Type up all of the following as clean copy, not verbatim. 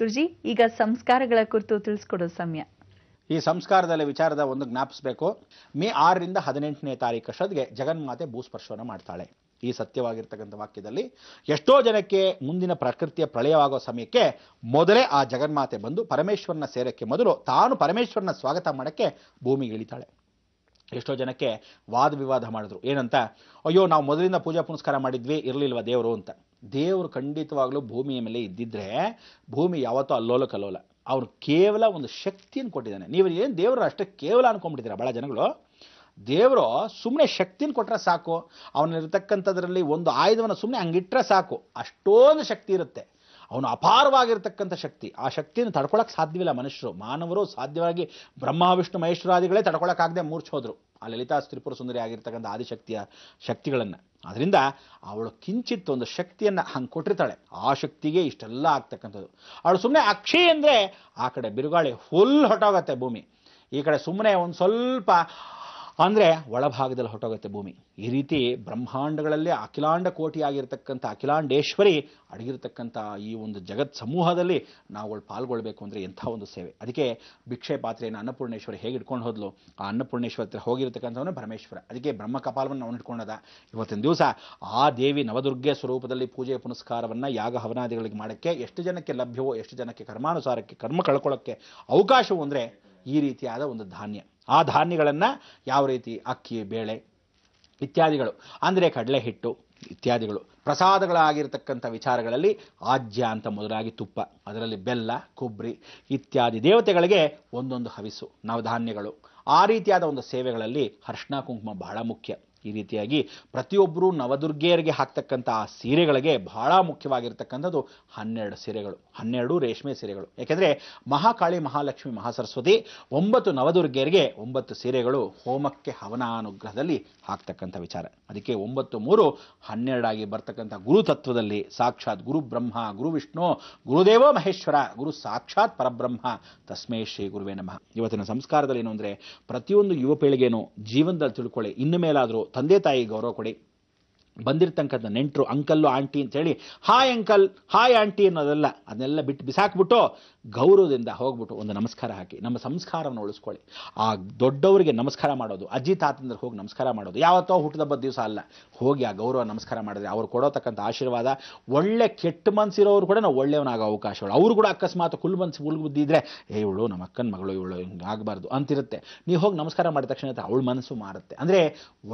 ಗುರುಜಿ ಈಗ ಸಂಸ್ಕಾರಗಳ ಕುರಿತು ತಿಳಿಸಿಕೊಡೋ ಸಮಯ. ಈ ಸಂಸ್ಕಾರದಲ್ಲ ವಿಚಾರದ ಒಂದು ಜ್ಞಾಪಿಸಬೇಕು. ಮೇ 6ರಿಂದ 18ನೇ ತಾರೀಕು ಅಷ್ಟೊತ್ತಿಗೆ ಜಗನ್ಮಾತೆ ಭೂಸ್ಪರ್ಶವನ್ನು ಮಾಡ್ತಾಳೆ. ಈ ಸತ್ಯವಾಗಿರ್ತಕ್ಕಂಥ ವಾಕ್ಯದಲ್ಲಿ ಎಷ್ಟೋ ಜನಕ್ಕೆ ಮುಂದಿನ ಪ್ರಕೃತಿಯ ಪ್ರಳಯವಾಗೋ ಸಮಯಕ್ಕೆ ಮೊದಲೇ ಆ ಜಗನ್ಮಾತೆ ಬಂದು ಪರಮೇಶ್ವರನ ಸೇರಕ್ಕೆ ಮೊದಲು ತಾನು ಪರಮೇಶ್ವರನ ಸ್ವಾಗತ ಮಾಡೋಕ್ಕೆ ಭೂಮಿಗೆ ಇಳಿತಾಳೆ. ಎಷ್ಟೋ ಜನಕ್ಕೆ ವಾದ ವಿವಾದ ಮಾಡಿದ್ರು. ಏನಂತ, ಅಯ್ಯೋ ನಾವು ಮೊದಲಿಂದ ಪೂಜಾ ಪುನಸ್ಕಾರ ಮಾಡಿದ್ವಿ, ಇರಲಿಲ್ವ ದೇವರು ಅಂತ. ದೇವರು ಖಂಡಿತವಾಗ್ಲೂ ಭೂಮಿಯ ಮೇಲೆ ಇದ್ದಿದ್ರೆ ಭೂಮಿ ಯಾವತ್ತೂ ಅಲ್ಲೋಲ ಕಲ್ಲೋಲ. ಅವ್ರು ಕೇವಲ ಒಂದು ಶಕ್ತಿಯನ್ನು ಕೊಟ್ಟಿದ್ದಾನೆ. ನೀವು ಏನು ದೇವರು ಅಷ್ಟೇ ಕೇವಲ ಅನ್ಕೊಂಡ್ಬಿಟ್ಟಿದ್ದೀರಾ ಭಾಳ ಜನಗಳು. ದೇವರು ಸುಮ್ಮನೆ ಶಕ್ತಿನ ಕೊಟ್ಟರೆ ಸಾಕು, ಅವನಿರ್ತಕ್ಕಂಥದ್ರಲ್ಲಿ ಒಂದು ಆಯುಧವನ್ನು ಸುಮ್ಮನೆ ಹಂಗಿಟ್ರೆ ಸಾಕು, ಅಷ್ಟೊಂದು ಶಕ್ತಿ ಇರುತ್ತೆ. ಅವನು ಅಪಾರವಾಗಿರ್ತಕ್ಕಂಥ ಶಕ್ತಿ, ಆ ಶಕ್ತಿಯನ್ನು ತಡ್ಕೊಳಕ್ಕೆ ಸಾಧ್ಯವಿಲ್ಲ ಮನುಷ್ಯರು, ಮಾನವರು. ಸಾಧ್ಯವಾಗಿ ಬ್ರಹ್ಮ ವಿಷ್ಣು ಮಹೇಶ್ವರಾದಿಗಳೇ ತಡ್ಕೊಳಕ್ಕಾಗದೆ ಮೂರ್ಛೆ ಹೋದರು ಆ ಲಲಿತಾ ತ್ರಿಪುರ ಸುಂದರಿ ಆಗಿರ್ತಕ್ಕಂಥ ಆದಿಶಕ್ತಿಯ ಶಕ್ತಿಗಳನ್ನು. ಅದರಿಂದ ಅವಳು ಕಿಂಚಿತ್ ಒಂದು ಶಕ್ತಿಯನ್ನು ಹಂಗೆ ಕೊಟ್ಟಿರ್ತಾಳೆ. ಆ ಶಕ್ತಿಗೆ ಇಷ್ಟೆಲ್ಲ ಆಗ್ತಕ್ಕಂಥದ್ದು. ಅವಳು ಸುಮ್ಮನೆ ಅಕ್ಷಿ ಅಂದರೆ ಆ ಕಡೆ ಬಿರುಗಾಳಿ ಫುಲ್ ಹೊಟ್ಟೋಗತ್ತೆ ಭೂಮಿ, ಈ ಕಡೆ ಸುಮ್ಮನೆ ಒಂದು ಸ್ವಲ್ಪ ಅಂದರೆ ಒಳಭಾಗದಲ್ಲಿ ಹೊಟ್ಟೋಗುತ್ತೆ ಭೂಮಿ. ಈ ರೀತಿ ಬ್ರಹ್ಮಾಂಡಗಳಲ್ಲಿ ಅಖಿಲಾಂಡ ಕೋಟಿಯಾಗಿರ್ತಕ್ಕಂಥ ಅಖಿಲಾಂಡೇಶ್ವರಿ ಅಡಗಿರ್ತಕ್ಕಂಥ ಈ ಒಂದು ಜಗತ್ ಸಮೂಹದಲ್ಲಿ ನಾವುಗಳು ಪಾಲ್ಗೊಳ್ಬೇಕು ಅಂದರೆ ಎಂಥ ಒಂದು ಸೇವೆ. ಅದಕ್ಕೆ ಭಿಕ್ಷೆ ಪಾತ್ರೆಯನ್ನು ಅನ್ನಪೂರ್ಣೇಶ್ವರಿ ಹೇಗೆ ಇಟ್ಕೊಂಡು ಹೋದ್ಲು, ಆ ಅನ್ನಪೂರ್ಣೇಶ್ವರ ಹತ್ರ ಹೋಗಿರ್ತಕ್ಕಂಥವನು ಪರಮೇಶ್ವರ. ಅದಕ್ಕೆ ಬ್ರಹ್ಮ ಕಪಾಲವನ್ನು ಅವನು ಇಟ್ಕೊಂಡದ. ಇವತ್ತಿನ ದಿವಸ ಆ ದೇವಿ ನವದುರ್ಗೆ ಸ್ವರೂಪದಲ್ಲಿ ಪೂಜೆ ಪುನಸ್ಕಾರವನ್ನು ಯಾಗ ಹವನಾದಿಗಳಿಗೆ ಮಾಡೋಕ್ಕೆ ಎಷ್ಟು ಜನಕ್ಕೆ ಲಭ್ಯವೋ, ಎಷ್ಟು ಜನಕ್ಕೆ ಕರ್ಮಾನುಸಾರಕ್ಕೆ ಕರ್ಮ ಕಳ್ಕೊಳ್ಳೋಕ್ಕೆ ಅವಕಾಶವು ಅಂದರೆ ಈ ರೀತಿಯಾದ ಒಂದು ಧಾನ್ಯ. ಆ ಧಾನ್ಯಗಳನ್ನು ಯಾವ ರೀತಿ ಅಕ್ಕಿ, ಬೇಳೆ ಇತ್ಯಾದಿಗಳು ಅಂದರೆ ಕಡಲೆ ಹಿಟ್ಟು ಇತ್ಯಾದಿಗಳು, ಪ್ರಸಾದಗಳಾಗಿರ್ತಕ್ಕಂಥ ವಿಚಾರಗಳಲ್ಲಿ ಆಜ್ಯ ಅಂತ ಮೊದಲಾಗಿ ತುಪ್ಪ, ಅದರಲ್ಲಿ ಬೆಲ್ಲ, ಕೊಬ್ಬರಿ ಇತ್ಯಾದಿ ದೇವತೆಗಳಿಗೆ ಒಂದೊಂದು ಹವಿಸು ನಾವು ಧಾನ್ಯಗಳು. ಆ ರೀತಿಯಾದ ಒಂದು ಸೇವೆಗಳಲ್ಲಿ ಅರಿಶಿಣ ಕುಂಕುಮ ಬಹಳ ಮುಖ್ಯ. ಈ ರೀತಿಯಾಗಿ ಪ್ರತಿಯೊಬ್ಬರೂ ನವದುರ್ಗೆಯರಿಗೆ ಹಾಕ್ತಕ್ಕಂಥ ಆ ಸೀರೆಗಳಿಗೆ ಬಹಳ ಮುಖ್ಯವಾಗಿರ್ತಕ್ಕಂಥದ್ದು 12 ಸೀರೆಗಳು, 12 ರೇಷ್ಮೆ ಸೀರೆಗಳು. ಯಾಕೆಂದರೆ ಮಹಾಕಾಳಿ, ಮಹಾಲಕ್ಷ್ಮಿ, ಮಹಾಸರಸ್ವತಿ 9 ನವದುರ್ಗೆಯರಿಗೆ 9 ಸೀರೆಗಳು ಹೋಮಕ್ಕೆ ಹವನಾನುಗ್ರಹದಲ್ಲಿ ಹಾಕ್ತಕ್ಕಂಥ ವಿಚಾರ. ಅದಕ್ಕೆ 9 3 12 ಆಗಿ ಬರ್ತಕ್ಕಂಥ ಗುರುತತ್ವದಲ್ಲಿ ಸಾಕ್ಷಾತ್ ಗುರು ಬ್ರಹ್ಮ, ಗುರು ವಿಷ್ಣು, ಗುರುದೇವೋ ಮಹೇಶ್ವರ, ಗುರು ಸಾಕ್ಷಾತ್ ಪರಬ್ರಹ್ಮ ತಸ್ಮೇ ಶ್ರೀ ಗುರುವೇ ನಮಃ. ಇವತ್ತಿನ ಸಂಸ್ಕಾರದಲ್ಲಿ ಏನು ಅಂದರೆ ಪ್ರತಿಯೊಂದು ಯುವ ಪೀಳಿಗೆನೂ ಜೀವನದಲ್ಲಿ ತಿಳ್ಕೊಳ್ಳಿ. ಇನ್ನು ಮೇಲಾದರೂ ತಂದೆ ತಾಯಿ ಗೌರವ ಕೊಡಿ. ಬಂದಿರ್ತಕ್ಕಂಥ ನೆಂಟರು ಅಂಕಲ್ಲು ಆಂಟಿ ಅಂತೇಳಿ ಹಾಯ್ ಅಂಕಲ್, ಹಾಯ್ ಆಂಟಿ ಅನ್ನೋದೆಲ್ಲ, ಅದನ್ನೆಲ್ಲ ಬಿಟ್ಟು ಬಿಸಾಕ್ಬಿಟ್ಟು ಗೌರವದಿಂದ ಹೋಗ್ಬಿಟ್ಟು ಒಂದು ನಮಸ್ಕಾರ ಹಾಕಿ ನಮ್ಮ ಸಂಸ್ಕಾರವನ್ನು ಉಳಿಸ್ಕೊಳ್ಳಿ. ಆ ದೊಡ್ಡವರಿಗೆ ನಮಸ್ಕಾರ ಮಾಡೋದು, ಅಜ್ಜಿ ತಾತಂದ್ರೆ ಹೋಗಿ ನಮಸ್ಕಾರ ಮಾಡೋದು ಯಾವತ್ತೋ ಹುಟ್ಟಿದಬ್ಬದ ದಿವಸ ಅಲ್ಲ. ಹೋಗಿ ಆ ಗೌರವ ನಮಸ್ಕಾರ ಮಾಡಿದ್ರೆ ಅವ್ರು ಕೊಡೋತಕ್ಕಂಥ ಆಶೀರ್ವಾದ, ಒಳ್ಳೆ ಕೆಟ್ಟ ಮನಸ್ಸಿರೋರು ಕೂಡ ನಾವು ಒಳ್ಳೆಯವನಾಗೋ ಅವಕಾಶಗಳು. ಅವರು ಕೂಡ ಅಕಸ್ಮಾತ್ ಕುಲ್ ಮನಸ್ಸು ಉಲ್ಗು ಬುದ್ದಿದ್ರೆ ಇವಳು ನಮ್ಮ ಅಕ್ಕನ ಮಗಳು, ಇವಳು ಹಿಂಗೆ ಆಗಬಾರ್ದು ಅಂತಿರುತ್ತೆ. ನೀವು ಹೋಗಿ ನಮಸ್ಕಾರ ಮಾಡಿದ ತಕ್ಷಣ ಅವಳ ಮನಸ್ಸು ಮಾರುತ್ತೆ. ಅಂದರೆ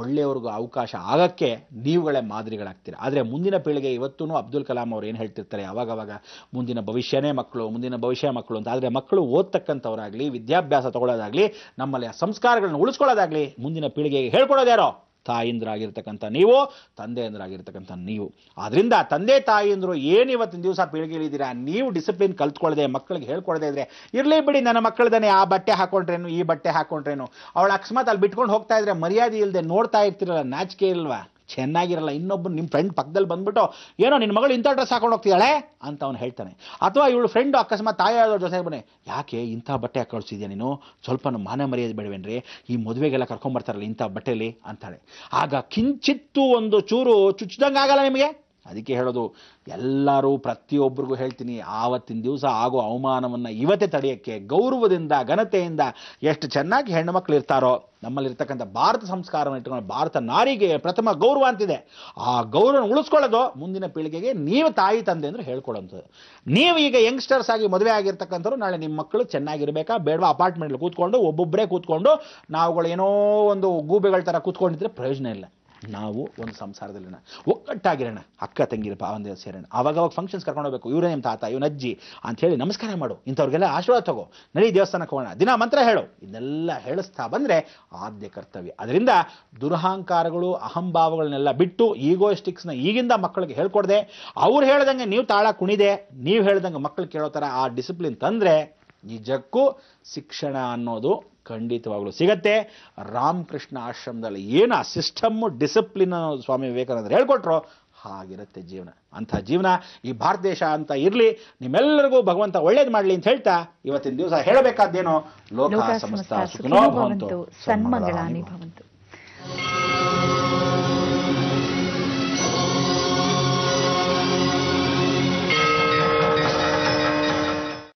ಒಳ್ಳೆಯವ್ರಿಗೂ ಅವಕಾಶ ಆಗಕ್ಕೆ ನೀವುಗಳೇ ಮಾದರಿಗಳಾಗ್ತೀರ. ಆದರೆ ಮುಂದಿನ ಪೀಳಿಗೆ ಇವತ್ತೂ ಅಬ್ದುಲ್ ಕಲಾಂ ಅವ್ರು ಏನು ಹೇಳ್ತಿರ್ತಾರೆ ಯಾವಾಗವಾಗ, ಮುಂದಿನ ಭವಿಷ್ಯನೇ ಮಕ್ಕಳು, ಮುಂದಿನ ಭವಿಷ್ಯ ಮಕ್ಕಳು ಅಂತ. ಆದರೆ ಮಕ್ಕಳು ಓದ್ತಕ್ಕಂಥವರಾಗಲಿ, ವಿದ್ಯಾಭ್ಯಾಸ ತಗೊಳ್ಳೋದಾಗಲಿ, ನಮ್ಮಲ್ಲಿ ಆ ಸಂಸ್ಕಾರಗಳನ್ನು ಉಳಿಸ್ಕೊಳ್ಳೋದಾಗಲಿ ಮುಂದಿನ ಪೀಳಿಗೆಗೆ ಹೇಳ್ಕೊಡೋದ್ಯಾರೋ? ತಾಯಿಂದ್ರಾಗಿರ್ತಕ್ಕಂಥ ನೀವು, ತಂದೆಯಂದ್ರಾಗಿರ್ತಕ್ಕಂಥ ನೀವು. ಆದ್ದರಿಂದ ತಂದೆ ತಾಯಿಂದ್ರು ಏನು ಇವತ್ತಿನ ದಿವಸ ಪೀಳಿಗೆಗಳಿದ್ದೀರಾ, ನೀವು ಡಿಸಿಪ್ಲಿನ್ ಕಲ್ತ್ಕೊಳ್ಳದೆ ಮಕ್ಕಳಿಗೆ ಹೇಳ್ಕೊಡದೆ ಇದ್ರೆ, ಇರಲಿ ಬಿಡಿ ನನ್ನ ಮಕ್ಕಳದನ್ನೇ, ಆ ಬಟ್ಟೆ ಹಾಕೊಂಡ್ರೇನು, ಈ ಬಟ್ಟೆ ಹಾಕೊಂಡ್ರೇನು, ಅವಳು ಅಕಸ್ಮಾತ್ ಅಲ್ಲಿ ಬಿಟ್ಕೊಂಡು ಹೋಗ್ತಾ ಇದ್ರೆ ಮರ್ಯಾದೆ ಇಲ್ಲದೆ ನೋಡ್ತಾ ಇರ್ತಿರಲ್ಲ, ನಾಚಿಕೆ ಇಲ್ವಾ, ಚೆನ್ನಾಗಿರಲ್ಲ. ಇನ್ನೊಬ್ಬರು ನಿಮ್ಮ ಫ್ರೆಂಡ್ ಪಕ್ಕದಲ್ಲಿ ಬಂದ್ಬಿಟ್ಟು ಏನೋ ನಿನ್ನ ಮಗಳು ಇಂಥ ಡ್ರೆಸ್ ಹಾಕೊಂಡು ಹೋಗ್ತಿದ್ದಾಳೆ ಅಂತ ಅವ್ನು ಹೇಳ್ತಾನೆ. ಅಥವಾ ಇವಳು ಫ್ರೆಂಡು ಅಕಸ್ಮಾತ್ ತಾಯಿಯಾದವ್ರ ಜೊತೆ ಬನ್ನಿ, ಯಾಕೆ ಇಂಥ ಬಟ್ಟೆ ಹಾಕೊಳ್ಸಿದ್ಯಾ ನೀನು, ಸ್ವಲ್ಪ ಮಾನ ಮರ್ಯಾದೆ ಬೇಡವೇನ್ರಿ, ಈ ಮದುವೆಗೆಲ್ಲ ಕರ್ಕೊಂಡ್ಬರ್ತಾರಲ್ಲ ಇಂಥ ಬಟ್ಟೆಯಲ್ಲಿ ಅಂತಾಳೆ. ಆಗ ಕಿಂಚಿತ್ತು ಒಂದು ಚೂರು ಚುಚ್ಚಿದಂಗೆ ಆಗಲ್ಲ ನಿಮಗೆ. ಅದಕ್ಕೆ ಹೇಳೋದು ಎಲ್ಲರೂ ಪ್ರತಿಯೊಬ್ಬರಿಗೂ ಹೇಳ್ತೀನಿ, ಆವತ್ತಿನ ದಿವಸ ಆಗೋ ಅವಮಾನವನ್ನು ಇವತ್ತೇ ತಡೆಯೋಕ್ಕೆ ಗೌರವದಿಂದ ಘನತೆಯಿಂದ ಎಷ್ಟು ಚೆನ್ನಾಗಿ ಹೆಣ್ಣುಮಕ್ಳು ಇರ್ತಾರೋ, ನಮ್ಮಲ್ಲಿರ್ತಕ್ಕಂಥ ಭಾರತ ಸಂಸ್ಕಾರವನ್ನು ಇಟ್ಕೊಂಡು ಭಾರತ ನಾರಿಗೆ ಪ್ರಥಮ ಗೌರವ ಅಂತಿದೆ. ಆ ಗೌರವ ಉಳಿಸ್ಕೊಳ್ಳೋದು ಮುಂದಿನ ಪೀಳಿಗೆಗೆ ನೀವು ತಾಯಿ ತಂದೆ ಅಂದರೆ ಹೇಳ್ಕೊಳ್ಳೋಂಥದ್ದು. ನೀವು ಈಗ ಯಂಗ್ಸ್ಟರ್ಸ್ ಆಗಿ ಮದುವೆ ಆಗಿರ್ತಕ್ಕಂಥವ್ರು ನಾಳೆ ನಿಮ್ಮ ಮಕ್ಕಳು ಚೆನ್ನಾಗಿರಬೇಕಾ ಬೇಡವಾ, ಅಪಾರ್ಟ್ಮೆಂಟ್ಲಿ ಕೂತ್ಕೊಂಡು ಒಬ್ಬೊಬ್ಬರೇ ಕೂತ್ಕೊಂಡು ನಾವುಗಳೇನೋ ಒಂದು ಗೂಬೆಗಳ ಥರ ಕೂತ್ಕೊಂಡಿದ್ರೆ ಪ್ರಯೋಜನ ಇಲ್ಲ. ನಾವು ಒಂದು ಸಂಸಾರದಲ್ಲಿನ ಒಕ್ಕಟ್ಟಾಗಿರೋಣ, ಅಕ್ಕ ತಂಗಿರ ಭಾವಂದ ಸೇರೋಣ, ಆವಾಗವಾಗ ಫಂಕ್ಷನ್ಸ್ ಕರ್ಕೊಂಡು ಹೋಗ್ಬೇಕು, ಇವರೇ ನಿಮ್ಮ ತಾತ, ಇವನ ಅಜ್ಜಿ ಅಂಥೇಳಿ ನಮಸ್ಕಾರ ಮಾಡು, ಇಂಥವ್ರಿಗೆಲ್ಲ ಆಶೀರ್ವಾದ ತಗೋ, ನಡಿ ದೇವಸ್ಥಾನಕ್ಕೆ ಹೋಗೋಣ, ದಿನ ಮಂತ್ರ ಹೇಳು, ಇದನ್ನೆಲ್ಲ ಹೇಳಿಸ್ತಾ ಬಂದರೆ ಆದ್ಯ ಕರ್ತವ್ಯ. ಅದರಿಂದ ದುರಹಂಕಾರಗಳು ಅಹಂಭಾವಗಳನ್ನೆಲ್ಲ ಬಿಟ್ಟು ಈಗೋಯಿಸ್ಟಿಕ್ಸ್ನ ಈಗಿಂದ ಮಕ್ಕಳಿಗೆ ಹೇಳ್ಕೊಡದೆ ಅವ್ರು ಹೇಳ್ದಂಗೆ ನೀವು ತಾಳ ಕುಣಿದೆ, ನೀವು ಹೇಳ್ದಂಗೆ ಮಕ್ಕಳು ಕೇಳೋ ಥರ ಆ ಡಿಸಿಪ್ಲಿನ್ ತಂದರೆ ನಿಜಕ್ಕೂ ಶಿಕ್ಷಣ ಅನ್ನೋದು ಖಂಡಿತವಾಗ್ಲೂ ಸಿಗತ್ತೆ. ರಾಮಕೃಷ್ಣ ಆಶ್ರಮದಲ್ಲಿ ಏನು ಆ ಸಿಸ್ಟಮ್ಮು ಡಿಸಿಪ್ಲಿನ್ ಅನ್ನೋದು ಸ್ವಾಮಿ ವಿವೇಕಾನಂದರು ಹೇಳ್ಕೊಟ್ರು ಹಾಗಿರುತ್ತೆ ಜೀವನ. ಅಂಥ ಜೀವನ ಈ ಭಾರತ ದೇಶ ಅಂತ ಇರಲಿ. ನಿಮ್ಮೆಲ್ಲರಿಗೂ ಭಗವಂತ ಒಳ್ಳೇದು ಮಾಡಲಿ ಅಂತ ಹೇಳ್ತಾ ಇವತ್ತಿನ ದಿವಸ ಹೇಳಬೇಕಾದ್ದೇನೋ, ಲೋಕ ಸಮಸ್ತ ಸುಖಿನೋ ಭವಂತು ಸನ್ಮಂಗಳಾನಿ ಭವಂತು.